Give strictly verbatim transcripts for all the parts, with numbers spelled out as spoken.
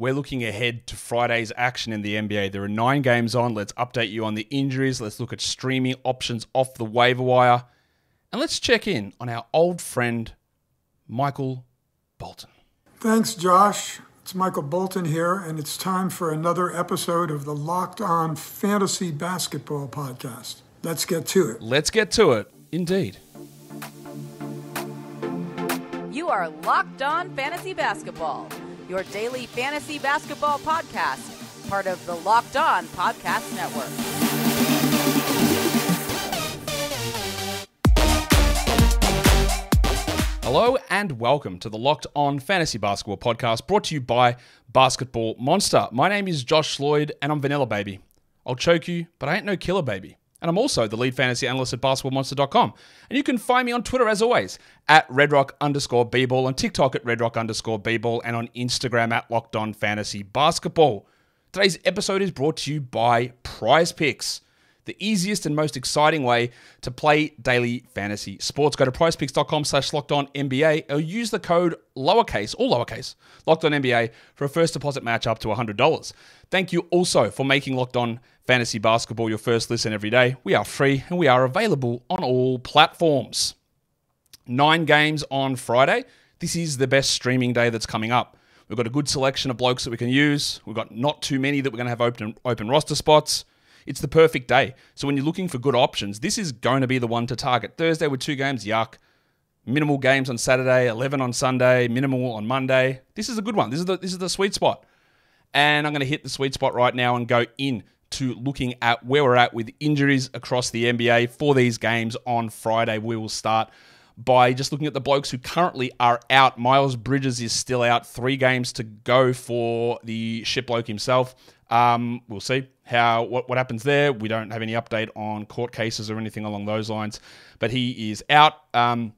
We're looking ahead to Friday's action in the N B A. There are nine games on. Let's update you on the injuries. Let's look at streaming options off the waiver wire. And let's check in on our old friend, Michael Bolton. Thanks, Josh. It's Michael Bolton here, and it's time for another episode of the Locked On Fantasy Basketball Podcast. Let's get to it. Let's get to it, indeed. You are Locked On Fantasy Basketball, your daily fantasy basketball podcast, part of the Locked On Podcast Network. Hello and welcome to the Locked On Fantasy Basketball Podcast, brought to you by Basketball Monster. My name is Josh Lloyd, and I'm Vanilla Baby. I'll choke you, but I ain't no killer baby. And I'm also the lead fantasy analyst at basketball monster dot com. And you can find me on Twitter, as always, at RedRock underscore B-Ball, on TikTok at RedRock underscore B-Ball, and on Instagram at Locked On Fantasy Basketball. Today's episode is brought to you by PrizePicks, the easiest and most exciting way to play daily fantasy sports. Go to prize picks dot com slash locked on N B A or use the code lowercase, all lowercase, locked on N B A for a first deposit match up to one hundred dollars. Thank you also for making Locked On Fantasy Basketball your first listen every day. We are free and we are available on all platforms. Nine games on Friday. This is the best streaming day that's coming up. We've got a good selection of blokes that we can use. We've got not too many that we're going to have open, open roster spots. It's the perfect day. So when you're looking for good options, this is going to be the one to target. Thursday with two games, yuck. Minimal games on Saturday, eleven on Sunday, minimal on Monday. This is a good one. This is the, this is the sweet spot. And I'm going to hit the sweet spot right now and go in to looking at where we're at with injuries across the N B A for these games on Friday. We will start by just looking at the blokes who currently are out. Miles Bridges is still out. Three games to go for the shit bloke himself. Um, we'll see how what, what happens there. We don't have any update on court cases or anything along those lines, but he is out. Um,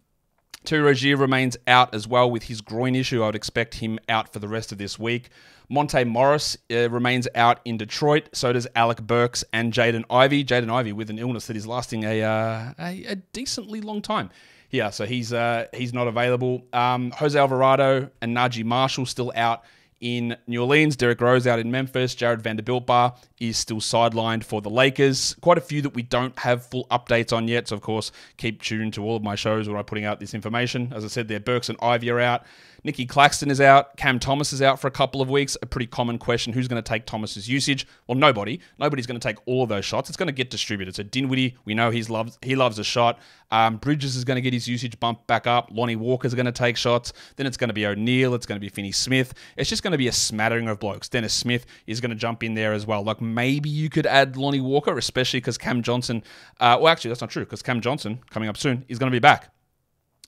Tu Rozier remains out as well with his groin issue. I would expect him out for the rest of this week. Monte Morris uh, remains out in Detroit. So does Alec Burks and Jaden Ivey. Jaden Ivey with an illness that is lasting a, uh, a, a decently long time. Yeah, so he's uh, he's not available. Um, Jose Alvarado and Najee Marshall still out in New Orleans. Derrick Rose out in Memphis. Jared Vanderbilt bar is still sidelined for the Lakers. Quite a few that we don't have full updates on yet. So, of course, keep tuned to all of my shows where I'm putting out this information. As I said there, Burks and Ivy are out. Nicky Claxton is out. Cam Thomas is out for a couple of weeks. A pretty common question, who's going to take Thomas's usage? Well, nobody. Nobody's going to take all of those shots. It's going to get distributed. So Dinwiddie, we know he's loves, he loves a shot. Um, Bridges is going to get his usage bumped back up. Lonnie Walker is going to take shots. Then it's going to be O'Neal. It's going to be Finney Smith. It's just going to be a smattering of blokes. Dennis Smith is going to jump in there as well. Like maybe you could add Lonnie Walker, especially because Cam Johnson, uh, well, actually, that's not true because Cam Johnson, coming up soon, is going to be back.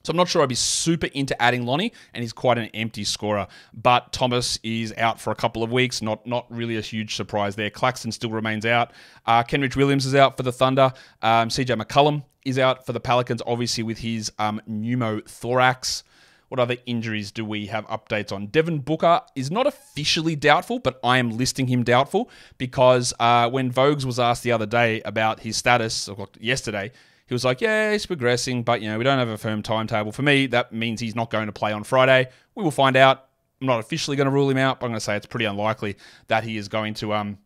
So I'm not sure I'd be super into adding Lonnie, and he's quite an empty scorer. But Thomas is out for a couple of weeks. Not not really a huge surprise there. Claxton still remains out. Uh, Kenrich Williams is out for the Thunder. Um, C J McCollum is out for the Pelicans, obviously with his um, pneumothorax. What other injuries do we have updates on? Devin Booker is not officially doubtful, but I am listing him doubtful because uh, when Vogues was asked the other day about his status, or yesterday, he was like, yeah, he's progressing, but, you know, we don't have a firm timetable. For me, that means he's not going to play on Friday. We will find out. I'm not officially going to rule him out, but I'm going to say it's pretty unlikely that he is going to um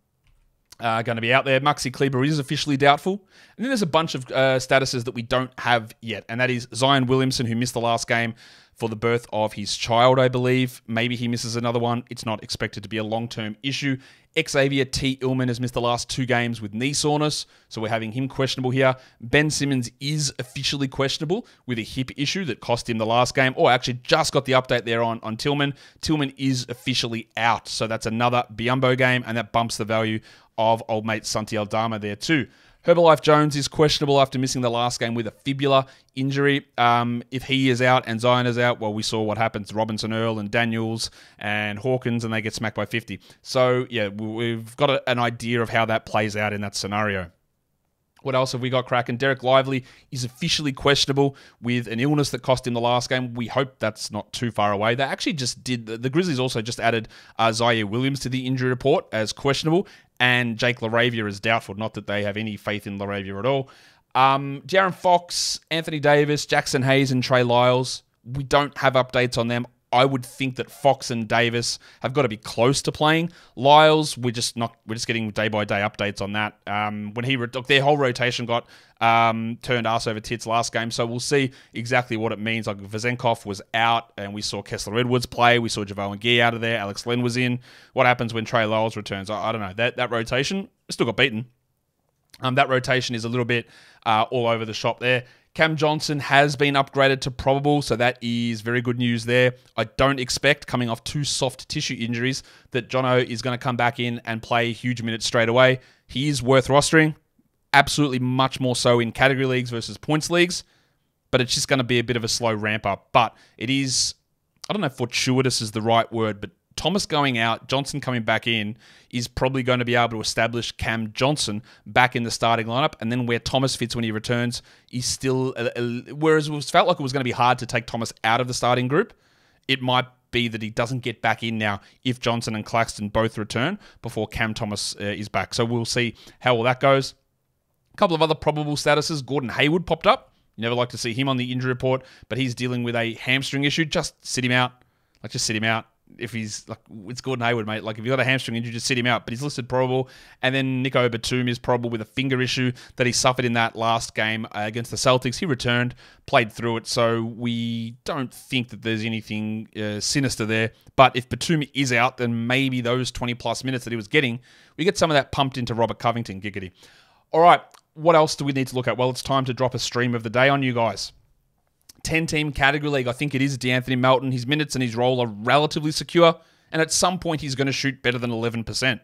uh, going to be out there. Maxi Kleber is officially doubtful. And then there's a bunch of uh, statuses that we don't have yet, and that is Zaire Williamson, who missed the last game for the birth of his child, I believe. Maybe he misses another one. It's not expected to be a long-term issue. Xavier T. Tillman has missed the last two games with knee soreness, so we're having him questionable here. Ben Simmons is officially questionable with a hip issue that cost him the last game. Oh, I actually just got the update there on, on Tillman. Tillman is officially out, so that's another Biombo game, and that bumps the value of old mate Santi Aldama there too. Herbalife Jones is questionable after missing the last game with a fibula injury. Um, if he is out and Zion is out, well, we saw what happens. Robinson Earl and Daniels and Hawkins, and they get smacked by fifty. So, yeah, we've got a, an idea of how that plays out in that scenario. What else have we got cracking? Derek Lively is officially questionable with an illness that cost him the last game. We hope that's not too far away. They actually just did... The, the Grizzlies also just added uh, Zaire Williams to the injury report as questionable, and Jake LaRavia is doubtful. Not that they have any faith in LaRavia at all. Um, De'Aaron Fox, Anthony Davis, Jackson Hayes, and Trey Lyles. We don't have updates on them. I would think that Fox and Davis have got to be close to playing. Lyles, we're just not. We're just getting day by day updates on that. Um, when he look, their whole rotation got um, turned ass over tits last game, so we'll see exactly what it means. Like Vazenkov was out, and we saw Kessler Edwards play. We saw Javon Gee out of there. Alex Len was in. What happens when Trey Lyles returns? I, I don't know. That that rotation still got beaten. Um, that rotation is a little bit uh, all over the shop there. Cam Johnson has been upgraded to probable, so that is very good news there. I don't expect, coming off two soft tissue injuries, that Jono is going to come back in and play huge minutes straight away. He is worth rostering, absolutely much more so in category leagues versus points leagues, but it's just going to be a bit of a slow ramp up. But it is, I don't know if fortuitous is the right word, but Thomas going out, Johnson coming back in, is probably going to be able to establish Cam Johnson back in the starting lineup, and then where Thomas fits when he returns is still... A, a, whereas it felt like it was going to be hard to take Thomas out of the starting group, it might be that he doesn't get back in now if Johnson and Claxton both return before Cam Thomas uh, is back. So we'll see how all that goes. A couple of other probable statuses. Gordon Hayward popped up. You never like to see him on the injury report, but he's dealing with a hamstring issue. Just sit him out. Like, just sit him out. If he's like, it's Gordon Hayward, mate. Like, if you've got a hamstring injury, just sit him out. But he's listed probable. And then Nico Batum is probable with a finger issue that he suffered in that last game against the Celtics. He returned, played through it. So we don't think that there's anything uh, sinister there. But if Batum is out, then maybe those twenty plus minutes that he was getting, we get some of that pumped into Robert Covington. Giggity. All right. What else do we need to look at? Well, it's time to drop a stream of the day on you guys. ten team category league, I think it is DeAnthony Melton. His minutes and his role are relatively secure, and at some point he's going to shoot better than eleven percent.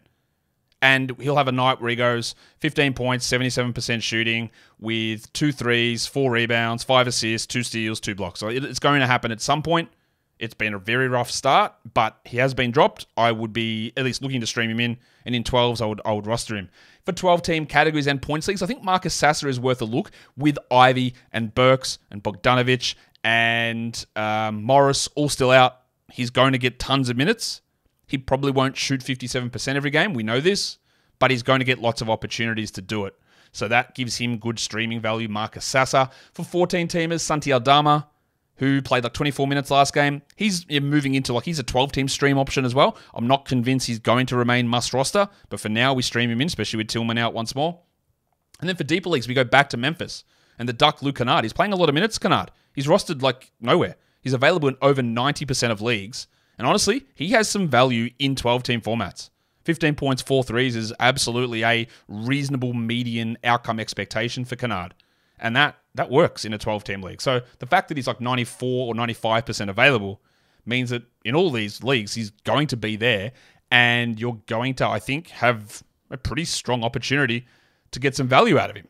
And he'll have a night where he goes fifteen points, seventy-seven percent shooting with two threes, four rebounds, five assists, two steals, two blocks. So it's going to happen at some point. It's been a very rough start, but he has been dropped. I would be at least looking to stream him in, and in twelves, I would I would roster him. For twelve team categories and points leagues, I think Marcus Sasser is worth a look with Ivey and Burks and Bogdanovic and um, Morris all still out. He's going to get tons of minutes. He probably won't shoot fifty-seven percent every game. We know this, but he's going to get lots of opportunities to do it. So that gives him good streaming value, Marcus Sasser. For fourteen teamers, Santi Aldama, who played like twenty-four minutes last game. He's moving into, like, he's a twelve team stream option as well. I'm not convinced he's going to remain must roster, but for now we stream him in, especially with Tillman out once more. And then for deeper leagues, we go back to Memphis and the Duck Luke Kennard. He's playing a lot of minutes, Kennard. He's rostered like nowhere. He's available in over ninety percent of leagues. And honestly, he has some value in twelve team formats. fifteen points, four threes is absolutely a reasonable median outcome expectation for Kennard. And that that works in a twelve team league. So the fact that he's like ninety-four or ninety-five percent available means that in all these leagues, he's going to be there, and you're going to, I think, have a pretty strong opportunity to get some value out of him.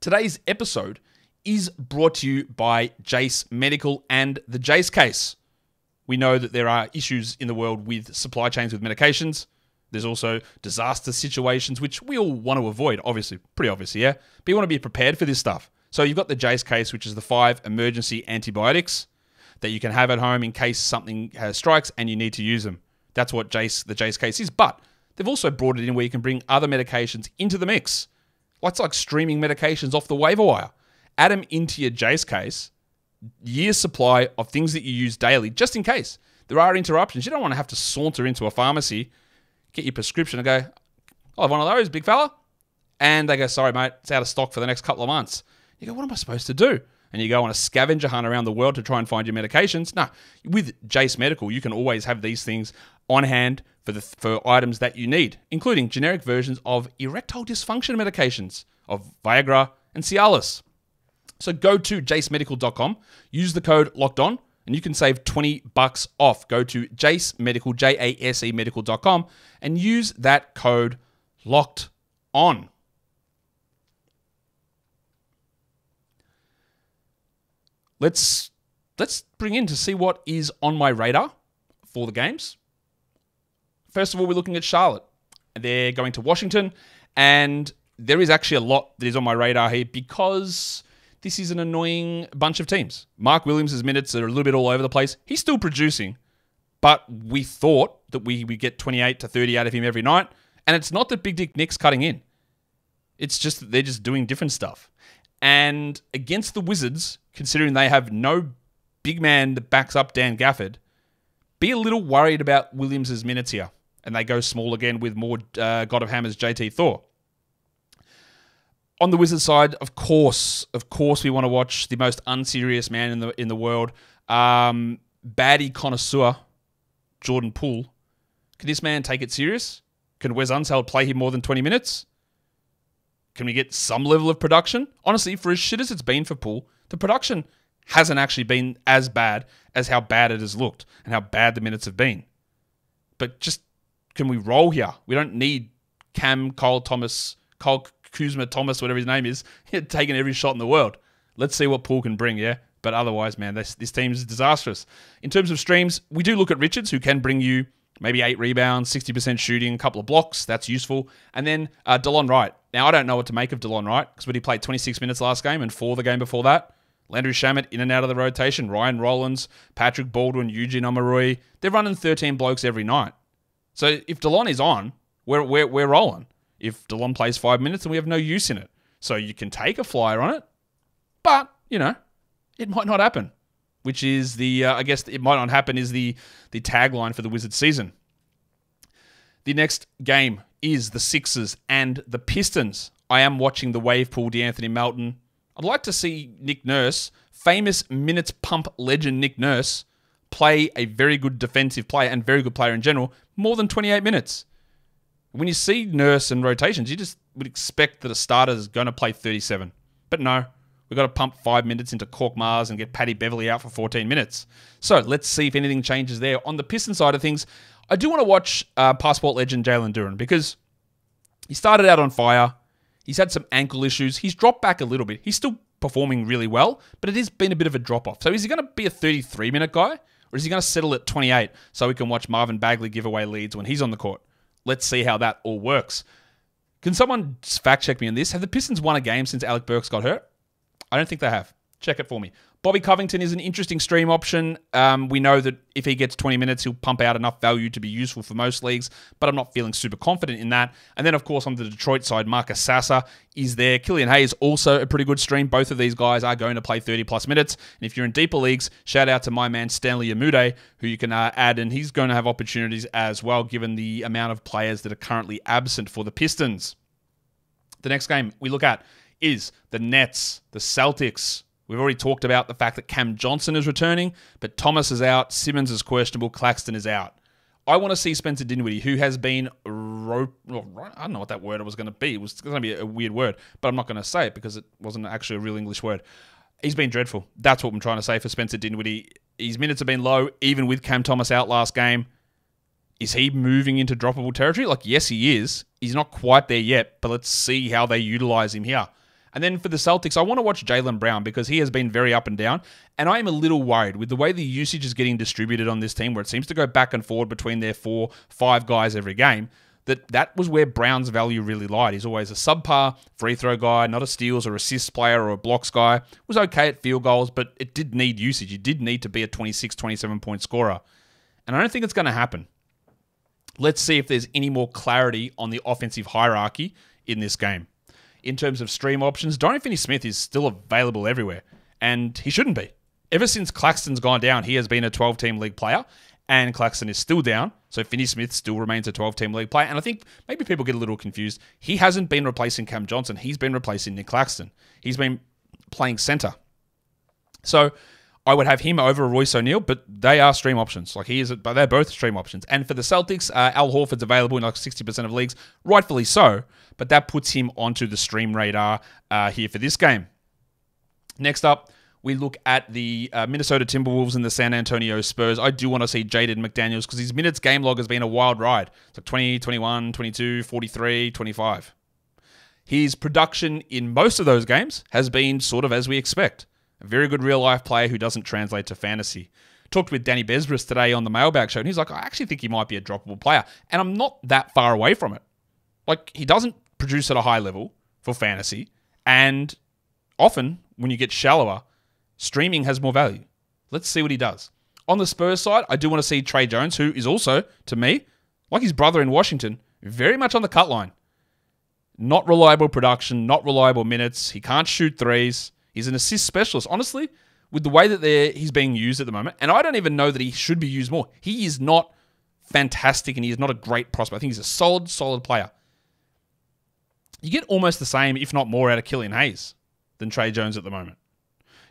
Today's episode is brought to you by Jace Medical and the Jace Case. We know that there are issues in the world with supply chains with medications. There's also disaster situations, which we all want to avoid, obviously, pretty obviously, yeah? But you want to be prepared for this stuff. So you've got the Jace Case, which is the five emergency antibiotics that you can have at home in case something strikes and you need to use them. That's what Jace, the Jace Case is. But they've also brought it in where you can bring other medications into the mix. That's like streaming medications off the waiver wire. Add them into your Jace Case, year's supply of things that you use daily, just in case there are interruptions. You don't want to have to saunter into a pharmacy, get your prescription and go, I'll have one of those, big fella. And they go, sorry, mate, it's out of stock for the next couple of months. You go, what am I supposed to do? And you go on a scavenger hunt around the world to try and find your medications. No, with Jace Medical, you can always have these things on hand for the for items that you need, including generic versions of erectile dysfunction medications, of Viagra and Cialis. So go to jace medical dot com, use the code LOCKEDON, and you can save twenty bucks off. Go to Jace Medical, J A S E medical dot com, and use that code LOCKED ON. Let's let's bring in to see what is on my radar for the games. First of all, we're looking at Charlotte. They're going to Washington, and there is actually a lot that is on my radar here because this is an annoying bunch of teams. Mark Williams' minutes are a little bit all over the place. He's still producing, but we thought that we would get twenty-eight to thirty out of him every night. And it's not that Big Dick Nick's cutting in. It's just that they're just doing different stuff. And against the Wizards, considering they have no big man that backs up Dan Gafford, be a little worried about Williams' minutes here. And they go small again with more uh, God of Hammers, J T Thor. On the Wizards side, of course, of course, we want to watch the most unserious man in the in the world, um, baddie connoisseur, Jordan Poole. Can this man take it serious? Can Wes Unseld play him more than twenty minutes? Can we get some level of production? Honestly, for as shit as it's been for Poole, the production hasn't actually been as bad as how bad it has looked and how bad the minutes have been. But just, can we roll here? We don't need Cam, Kyle Thomas, Kyle Kuzma Thomas, whatever his name is, taking every shot in the world. Let's see what Poole can bring, yeah? But otherwise, man, this, this team is disastrous. In terms of streams, we do look at Richards, who can bring you maybe eight rebounds, sixty percent shooting, a couple of blocks. That's useful. And then uh, Delon Wright. Now, I don't know what to make of Delon Wright because when he played twenty-six minutes last game and four the game before that, Landry Shamet in and out of the rotation, Ryan Rollins, Patrick Baldwin, Eugene Omarui, they're running thirteen blokes every night. So if Delon is on, we're, we're, we're rolling. If DeLon plays five minutes and we have no use in it. So you can take a flyer on it, but, you know, it might not happen, which is the, uh, I guess it might not happen is the, the tagline for the Wizards season. The next game is the Sixers and the Pistons. I am watching the wave pool, DeAnthony Melton. I'd like to see Nick Nurse, famous minutes pump legend Nick Nurse, play a very good defensive player and very good player in general, more than twenty-eight minutes. When you see Nurse and rotations, you just would expect that a starter is going to play thirty-seven. But no, we've got to pump five minutes into Cork Mars and get Patty Beverly out for fourteen minutes. So let's see if anything changes there. On the Piston side of things, I do want to watch uh, passport legend Jalen Duren because he started out on fire. He's had some ankle issues. He's dropped back a little bit. He's still performing really well, but it has been a bit of a drop-off. So is he going to be a thirty-three minute guy or is he going to settle at twenty-eight so we can watch Marvin Bagley give away leads when he's on the court? Let's see how that all works. Can someone fact check me on this? Have the Pistons won a game since Alec Burks got hurt? I don't think they have. Check it for me. Bobby Covington is an interesting stream option. Um, we know that if he gets twenty minutes, he'll pump out enough value to be useful for most leagues, but I'm not feeling super confident in that. And then, of course, on the Detroit side, Marcus Sasser is there. Killian Hayes also a pretty good stream. Both of these guys are going to play thirty-plus minutes. And if you're in deeper leagues, shout out to my man Stanley Yamude, who you can uh, add, and he's going to have opportunities as well, given the amount of players that are currently absent for the Pistons. The next game we look at is the Nets, the Celtics. We've already talked about the fact that Cam Johnson is returning, but Thomas is out, Simmons is questionable, Claxton is out. I want to see Spencer Dinwiddie, who has been, ro I don't know what that word was going to be. It was going to be a weird word, but I'm not going to say it because it wasn't actually a real English word. He's been dreadful. That's what I'm trying to say for Spencer Dinwiddie. His minutes have been low, even with Cam Thomas out last game. Is he moving into droppable territory? Like, yes, he is. He's not quite there yet, but let's see how they utilize him here. And then for the Celtics, I want to watch Jaylen Brown because he has been very up and down. And I am a little worried with the way the usage is getting distributed on this team, where it seems to go back and forward between their four, five guys every game, that that was where Brown's value really lied. He's always a subpar free throw guy, not a steals or assists player or a blocks guy. Was okay at field goals, but it did need usage. You did need to be a twenty-six, twenty-seven point scorer. And I don't think it's going to happen. Let's see if there's any more clarity on the offensive hierarchy in this game. In terms of stream options, Dorian Finney-Smith is still available everywhere, and he shouldn't be. Ever since Claxton's gone down, he has been a twelve-team league player, and Claxton is still down, so Finney-Smith still remains a twelve-team league player, and I think maybe people get a little confused. He hasn't been replacing Cam Johnson. He's been replacing Nick Claxton. He's been playing center. So I would have him over Royce O'Neal, but they are stream options. Like he is, but they're both stream options. And for the Celtics, uh, Al Horford's available in like sixty percent of leagues, rightfully so. But that puts him onto the stream radar uh, here for this game. Next up, we look at the uh, Minnesota Timberwolves and the San Antonio Spurs. I do want to see Jaden McDaniels because his minutes game log has been a wild ride. It's like twenty, twenty-one, twenty-two, forty-three, twenty-five. His production in most of those games has been sort of as we expect. A very good real-life player who doesn't translate to fantasy. Talked with Danny Besbris today on the Mailbag Show, and he's like, I actually think he might be a droppable player. And I'm not that far away from it. Like, he doesn't produce at a high level for fantasy, and often when you get shallower, streaming has more value. Let's see what he does. On the Spurs side, I do want to see Trey Jones, who is also, to me, like his brother in Washington, very much on the cut line. Not reliable production, not reliable minutes. He can't shoot threes. He's an assist specialist. Honestly, with the way that they're, he's being used at the moment, and I don't even know that he should be used more. He is not fantastic, and he is not a great prospect. I think he's a solid, solid player. You get almost the same, if not more, out of Killian Hayes than Trey Jones at the moment.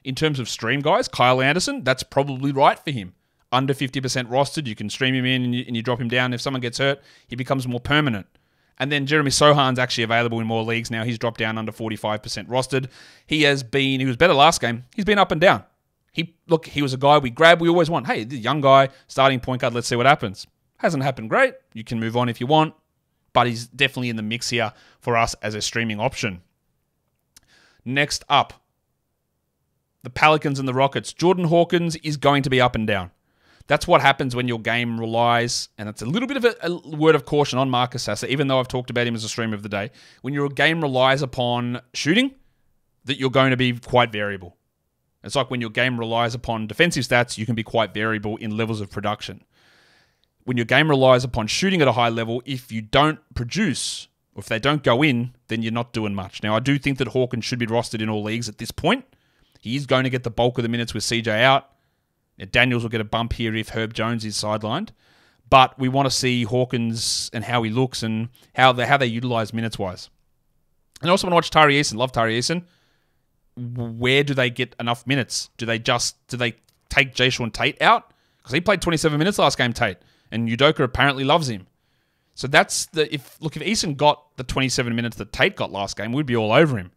In terms of stream guys, Kyle Anderson, that's probably right for him. Under fifty percent rostered, you can stream him in and you, and you drop him down. If someone gets hurt, he becomes more permanent. And then Jeremy Sohan's actually available in more leagues now. He's dropped down under forty-five percent rostered. He has been, he was better last game. He's been up and down. He Look, he was a guy we grabbed. We always want, hey, the young guy, starting point guard, let's see what happens. Hasn't happened great. You can move on if you want. But he's definitely in the mix here for us as a streaming option. Next up, the Pelicans and the Rockets. Jordan Hawkins is going to be up and down. That's what happens when your game relies, and that's a little bit of a, a word of caution on Marcus Sasser, even though I've talked about him as a stream of the day. When your game relies upon shooting, that you're going to be quite variable. It's like when your game relies upon defensive stats, you can be quite variable in levels of production. When your game relies upon shooting at a high level, if you don't produce, or if they don't go in, then you're not doing much. Now, I do think that Hawkins should be rostered in all leagues at this point. He is going to get the bulk of the minutes with C J out. Daniels will get a bump here if Herb Jones is sidelined. But we want to see Hawkins and how he looks and how they, how they utilize minutes-wise. And I also want to watch Tari Eason. Love Tari Eason. Where do they get enough minutes? Do they just do they take Jayshawn Tate out? Because he played twenty-seven minutes last game, Tate. And Udoka apparently loves him. So that's the... if Look, if Eason got the twenty-seven minutes that Tate got last game, we'd be all over him.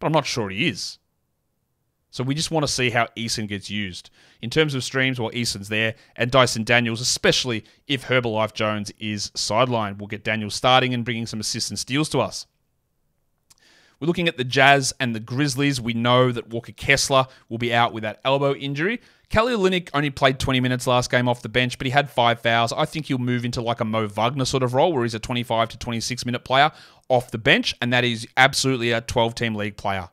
But I'm not sure he is. So we just want to see how Eason gets used. In terms of streams, well, Eason's there, and Dyson Daniels, especially if Herbalife Jones is sidelined. We'll get Daniels starting and bringing some assists and steals to us. We're looking at the Jazz and the Grizzlies. We know that Walker Kessler will be out with that elbow injury. Kelly Olynyk only played twenty minutes last game off the bench, but he had five fouls. I think he'll move into like a Mo Wagner sort of role where he's a twenty-five to twenty-six minute player off the bench, and that is absolutely a twelve-team league player.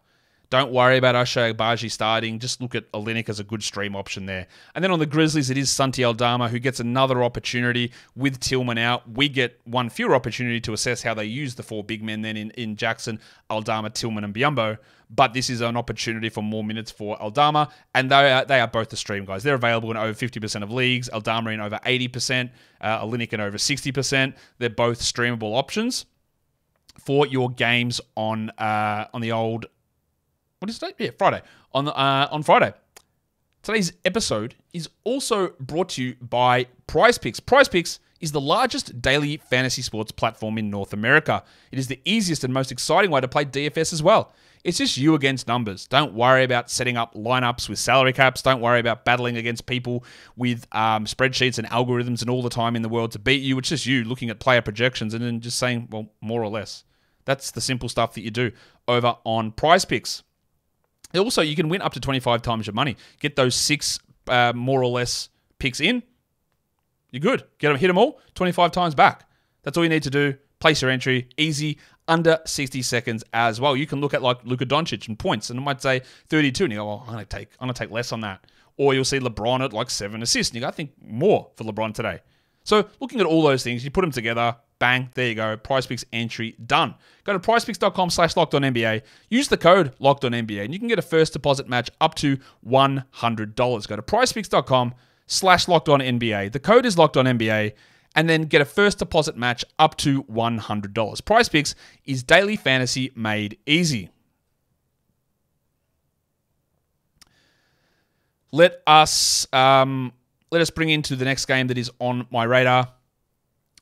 Don't worry about Ochai Agbaji starting. Just look at Olynyk as a good stream option there. And then on the Grizzlies, it is Santi Aldama who gets another opportunity with Tillman out. We get one fewer opportunity to assess how they use the four big men then in, in Jackson, Aldama, Tillman, and Biyombo. But this is an opportunity for more minutes for Aldama. And they are, they are both the stream guys. They're available in over fifty percent of leagues. Aldama in over eighty percent. Uh, Olynyk in over sixty percent. They're both streamable options for your games on uh, on the old... What is today? Yeah, Friday. On uh, on Friday. Today's episode is also brought to you by PrizePicks. PrizePicks is the largest daily fantasy sports platform in North America. It is the easiest and most exciting way to play D F S as well. It's just you against numbers. Don't worry about setting up lineups with salary caps. Don't worry about battling against people with um, spreadsheets and algorithms and all the time in the world to beat you. It's just you looking at player projections and then just saying, well, more or less. That's the simple stuff that you do over on PrizePicks. Also, you can win up to twenty-five times your money. Get those six uh, more or less picks in. You're good. Get them, hit them all, twenty-five times back. That's all you need to do. Place your entry. Easy, under sixty seconds as well. You can look at like Luka Doncic and points, and it might say thirty-two, and you go, well, I'm gonna take, I'm gonna take less on that. Or you'll see LeBron at like seven assists, and you go, I think more for LeBron today. So looking at all those things, you put them together. Bang, there you go. PrizePicks entry done. Go to PrizePicks.com slash LockedOnNBA. Use the code LockedOnNBA and you can get a first deposit match up to one hundred dollars. Go to PrizePicks.com slash LockedOnNBA. The code is LockedOnNBA and then get a first deposit match up to one hundred dollars. PrizePicks is daily fantasy made easy. Let us, um, let us bring into the next game that is on my radar.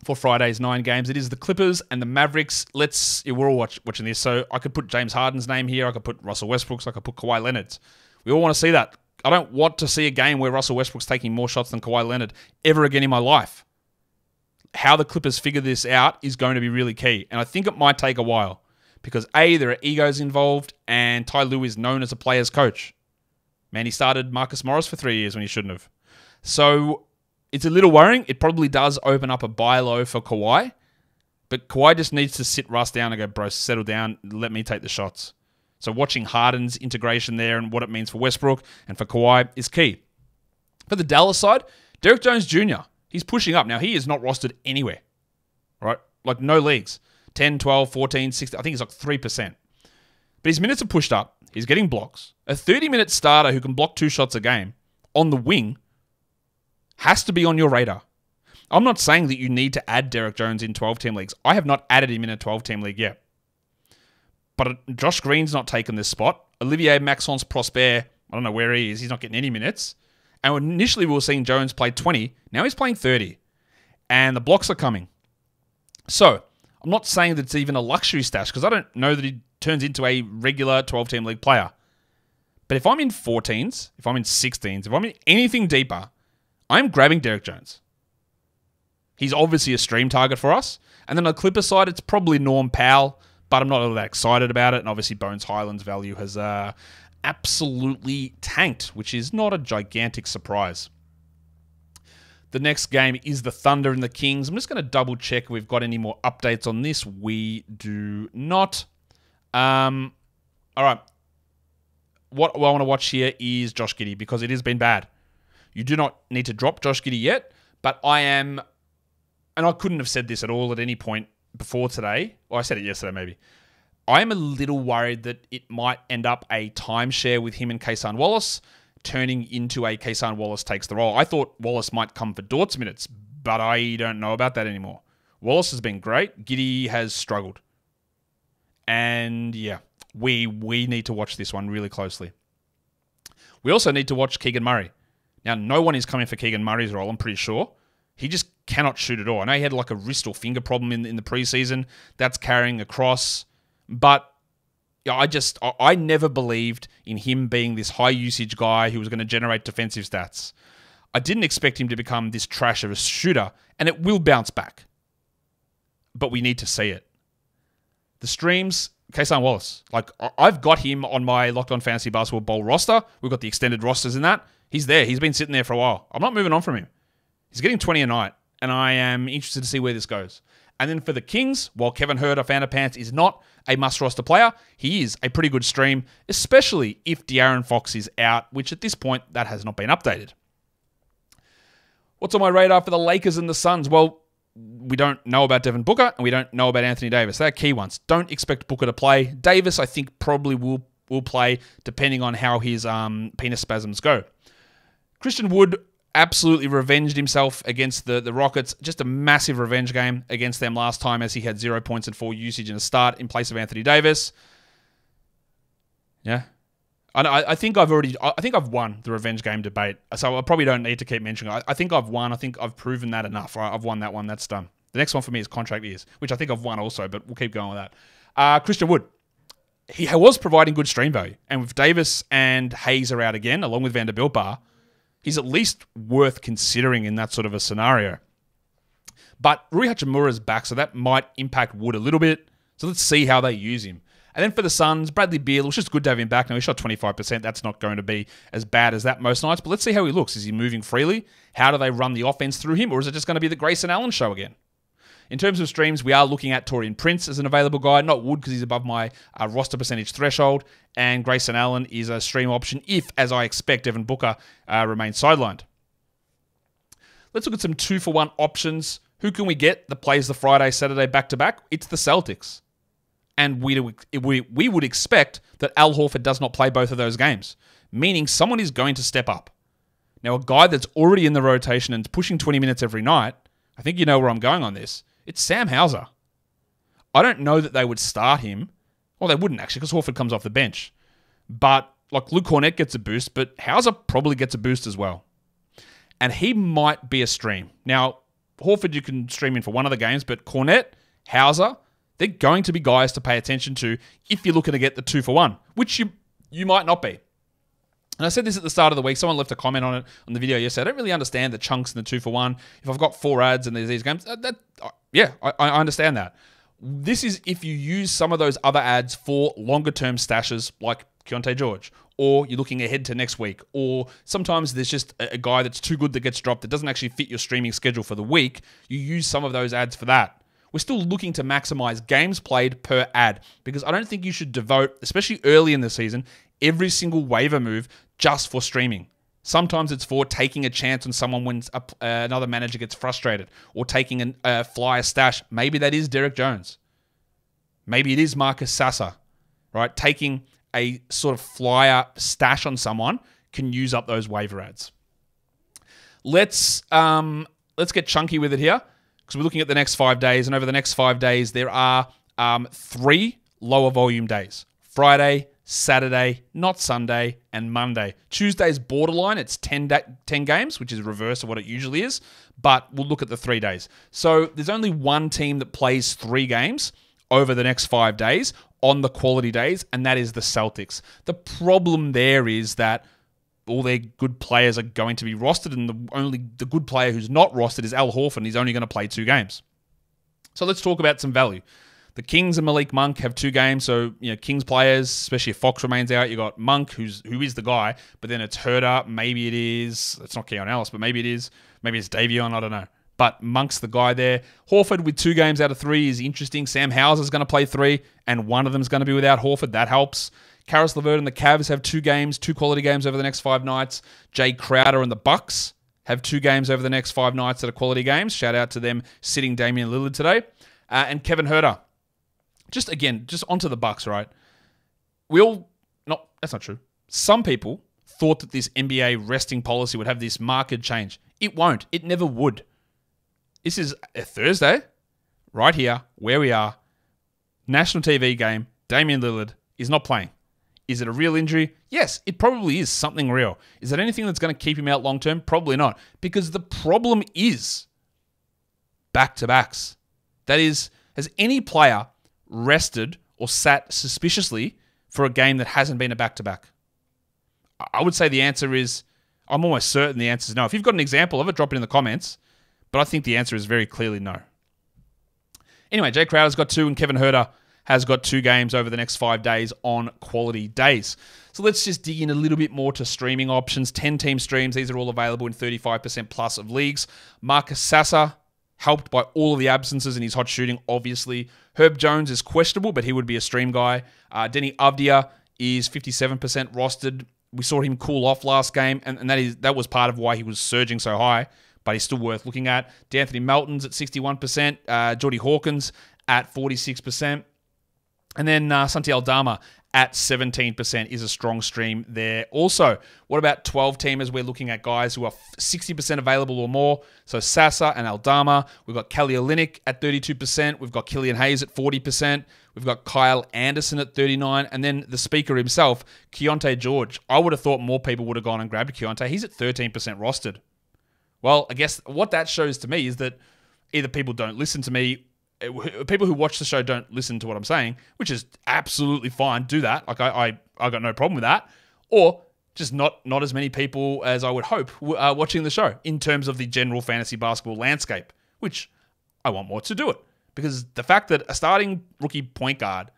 For Friday's nine games, it is the Clippers and the Mavericks. Let's, we're all watch, watching this, so I could put James Harden's name here, I could put Russell Westbrook's, I could put Kawhi Leonard's. We all want to see that. I don't want to see a game where Russell Westbrook's taking more shots than Kawhi Leonard ever again in my life. How the Clippers figure this out is going to be really key, and I think it might take a while, because A, there are egos involved, and Ty Lue is known as a player's coach. Man, he started Marcus Morris for three years when he shouldn't have. So... it's a little worrying. It probably does open up a buy low for Kawhi. But Kawhi just needs to sit Russ down and go, bro, settle down. Let me take the shots. So watching Harden's integration there and what it means for Westbrook and for Kawhi is key. For the Dallas side, Derek Jones Junior, he's pushing up. Now, he is not rostered anywhere, right? Like no leagues. ten, twelve, fourteen, sixteen. I think he's like three percent. But his minutes are pushed up. He's getting blocks. A thirty-minute starter who can block two shots a game on the wing has to be on your radar. I'm not saying that you need to add Derek Jones in twelve-team leagues. I have not added him in a twelve-team league yet. But Josh Green's not taking this spot. Olivier Maxence-Prosper, I don't know where he is. He's not getting any minutes. And initially we were seeing Jones play twenty. Now he's playing thirty. And the blocks are coming. So, I'm not saying that it's even a luxury stash, because I don't know that he turns into a regular twelve-team league player. But if I'm in fourteens, if I'm in sixteens, if I'm in anything deeper, I'm grabbing Derek Jones. He's obviously a stream target for us. And then on the Clipper side, it's probably Norm Powell, but I'm not all that excited about it. And obviously Bones Highland's value has uh, absolutely tanked, which is not a gigantic surprise. The next game is the Thunder and the Kings. I'm just going to double check if we've got any more updates on this. We do not. Um, all right. What I want to watch here is Josh Giddey, because it has been bad. You do not need to drop Josh Giddey yet, but I am, and I couldn't have said this at all at any point before today, or I said it yesterday maybe, I am a little worried that it might end up a timeshare with him and Kaysan Wallace, turning into a Kaysan Wallace takes the role. I thought Wallace might come for Dort's minutes, but I don't know about that anymore. Wallace has been great. Giddey has struggled. And yeah, we we need to watch this one really closely. We also need to watch Keegan Murray. Now, no one is coming for Keegan Murray's role, I'm pretty sure. He just cannot shoot at all. I know he had like a wrist or finger problem in, in the preseason. That's carrying across. But yeah, I just, I, I never believed in him being this high usage guy who was going to generate defensive stats. I didn't expect him to become this trash of a shooter, and it will bounce back. But we need to see it. The streams, Kaysan Wallace. Like, I've got him on my Locked On Fantasy Basketball Bowl roster. We've got the extended rosters in that. He's there. He's been sitting there for a while. I'm not moving on from him. He's getting twenty a night, and I am interested to see where this goes. And then for the Kings, while Kevin Huerter of Fanderpants is not a must-roster player, he is a pretty good stream, especially if De'Aaron Fox is out, which at this point, that has not been updated. What's on my radar for the Lakers and the Suns? Well, we don't know about Devin Booker, and we don't know about Anthony Davis. They're key ones. Don't expect Booker to play. Davis, I think, probably will, will play, depending on how his um, penis spasms go. Christian Wood absolutely revenged himself against the, the Rockets. Just a massive revenge game against them last time, as he had zero points and four usage in a start in place of Anthony Davis. Yeah. And I, I think I've already... I think I've won the revenge game debate. So I probably don't need to keep mentioning it. I think I've won. I think I've proven that enough. Right? I've won that one. That's done. The next one for me is contract years, which I think I've won also, but we'll keep going with that. Uh, Christian Wood. He was providing good stream value. And with Davis and Hayes are out again, along with Vanderbilt Bar, he's at least worth considering in that sort of a scenario. But Rui Hachimura's back, so that might impact Wood a little bit. So let's see how they use him. And then for the Suns, Bradley Beal, it was just good to have him back. Now, he shot twenty-five percent. That's not going to be as bad as that most nights. But let's see how he looks. Is he moving freely? How do they run the offense through him? Or is it just going to be the Grayson Allen show again? In terms of streams, we are looking at Taurean Prince as an available guy. Not Wood, because he's above my uh, roster percentage threshold. And Grayson Allen is a stream option if, as I expect, Devin Booker uh, remains sidelined. Let's look at some two-for-one options. Who can we get that plays the Friday, Saturday back-to-back? It's the Celtics. And we, we, we would expect that Al Horford does not play both of those games, meaning someone is going to step up. Now, a guy that's already in the rotation and pushing twenty minutes every night, I think you know where I'm going on this, it's Sam Hauser. I don't know that they would start him. Well, they wouldn't actually, because Horford comes off the bench. But, like, Luke Cornett gets a boost, but Hauser probably gets a boost as well. And he might be a stream. Now, Horford you can stream in for one of the games, but Cornett, Hauser, they're going to be guys to pay attention to if you're looking to get the two for one, which you you might not be. And I said this at the start of the week. Someone left a comment on it on the video yesterday. I don't really understand the chunks in the two for one. If I've got four ads and there's these games, that, that yeah, I, I understand that. This is if you use some of those other ads for longer-term stashes like Keontae George, or you're looking ahead to next week, or sometimes there's just a, a guy that's too good that gets dropped that doesn't actually fit your streaming schedule for the week. You use some of those ads for that. We're still looking to maximize games played per ad, because I don't think you should devote, especially early in the season, every single waiver move just for streaming. Sometimes it's for taking a chance on someone when a, uh, another manager gets frustrated, or taking a an, uh, flyer stash. Maybe that is Derek Jones. Maybe it is Marcus Sasser, right? Taking a sort of flyer stash on someone can use up those waiver ads. Let's um, let's get chunky with it here, because we're looking at the next five days. And over the next five days, there are um, three lower volume days. Friday, Saturday, not Sunday, and Monday. Tuesday's borderline. It's ten, ten games, which is reverse of what it usually is. But we'll look at the three days. So there's only one team that plays three games over the next five days on the quality days, and that is the Celtics. The problem there is that all their good players are going to be rostered, and the only the good player who's not rostered is Al Horford. He's only going to play two games. So let's talk about some value. The Kings and Malik Monk have two games, so you know Kings players, especially if Fox remains out, you got Monk, who's who is the guy, but then it's Herder, maybe it is, it's not Keon Ellis, but maybe it is, maybe it's Davion, I don't know. But Monk's the guy there. Horford with two games out of three is interesting. Sam Hauser's going to play three, and one of them's going to be without Horford. That helps. Karis LeVert and the Cavs have two games, two quality games over the next five nights. Jay Crowder and the Bucks have two games over the next five nights that are quality games. Shout out to them sitting Damian Lillard today. Uh, and Kevin Huerter. Just again, just onto the Bucks, right? We all, no, that's not true. Some people thought that this N B A resting policy would have this market change. It won't. It never would. This is a Thursday, right here, where we are. National T V game. Damian Lillard is not playing. Is it a real injury? Yes, it probably is something real. Is it anything that's going to keep him out long term? Probably not. Because the problem is back-to-backs. That is, has any player rested or sat suspiciously for a game that hasn't been a back-to-back? I would say the answer is, I'm almost certain the answer is no. If you've got an example of it, drop it in the comments. But I think the answer is very clearly no. Anyway, Jay Crowder's got two, and Kevin Huerter has got two games over the next five days on quality days. So let's just dig in a little bit more to streaming options. ten-team streams. These are all available in thirty-five percent plus of leagues. Marcus Sasser, helped by all of the absences and his hot shooting, obviously. Herb Jones is questionable, but he would be a stream guy. Uh, Denny Avdija is fifty-seven percent rostered. We saw him cool off last game, and, and that is that was part of why he was surging so high. But he's still worth looking at. DeAnthony Melton's at sixty-one percent. Uh, Jordy Hawkins at forty-six percent. And then uh, Santi Aldama at seventeen percent is a strong stream there. Also, what about twelve-teamers? We're looking at guys who are sixty percent available or more. So Sasser and Aldama. We've got Kelly Olynyk at thirty-two percent. We've got Killian Hayes at forty percent. We've got Kyle Anderson at thirty-nine percent. And then the speaker himself, Keontae George. I would have thought more people would have gone and grabbed Keontae. He's at thirteen percent rostered. Well, I guess what that shows to me is that either people don't listen to me, people who watch the show don't listen to what I'm saying, which is absolutely fine. Do that. Like I, I, I got no problem with that. Or just not not as many people as I would hope are watching the show in terms of the general fantasy basketball landscape, which I want more to do it. Because the fact that a starting rookie point guard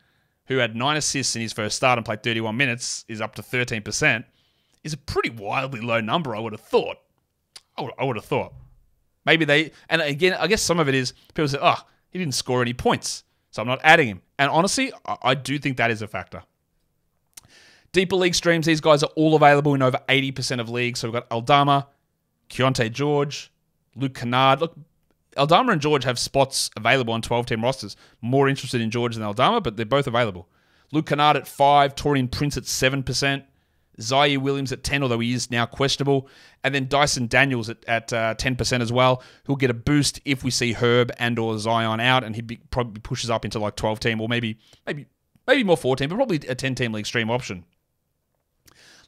who had nine assists in his first start and played thirty-one minutes is up to thirteen percent is a pretty wildly low number, I would have thought. I would have thought. Maybe they... And again, I guess some of it is people say, oh, he didn't score any points, so I'm not adding him. And honestly, I do think that is a factor. Deeper league streams, these guys are all available in over eighty percent of leagues. So we've got Aldama, Keontae George, Luke Kennard. Look, Aldama and George have spots available on twelve-team rosters. More interested in George than Aldama, but they're both available. Luke Kennard at five, Taurean Prince at seven percent. Zaire Williams at ten, although he is now questionable. And then Dyson Daniels at, at uh, ten percent as well. He'll get a boost if we see Herb and or Zion out, and he be, probably pushes up into like twelve-team or maybe maybe, maybe more fourteen, but probably a ten-team league stream option.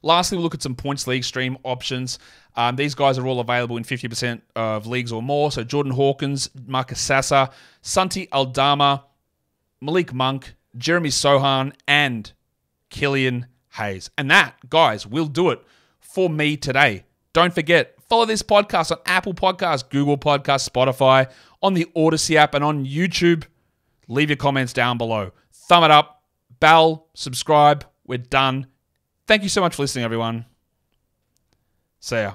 Lastly, we'll look at some points league stream options. Um, these guys are all available in fifty percent of leagues or more. So Jordan Hawkins, Marcus Sasser, Santi Aldama, Malik Monk, Jeremy Sohan, and Killian Hayes. And that, guys, will do it for me today. Don't forget, follow this podcast on Apple Podcasts, Google Podcasts, Spotify, on the Odyssey app, and on YouTube. Leave your comments down below. Thumb it up, bell, subscribe. We're done. Thank you so much for listening, everyone. See ya.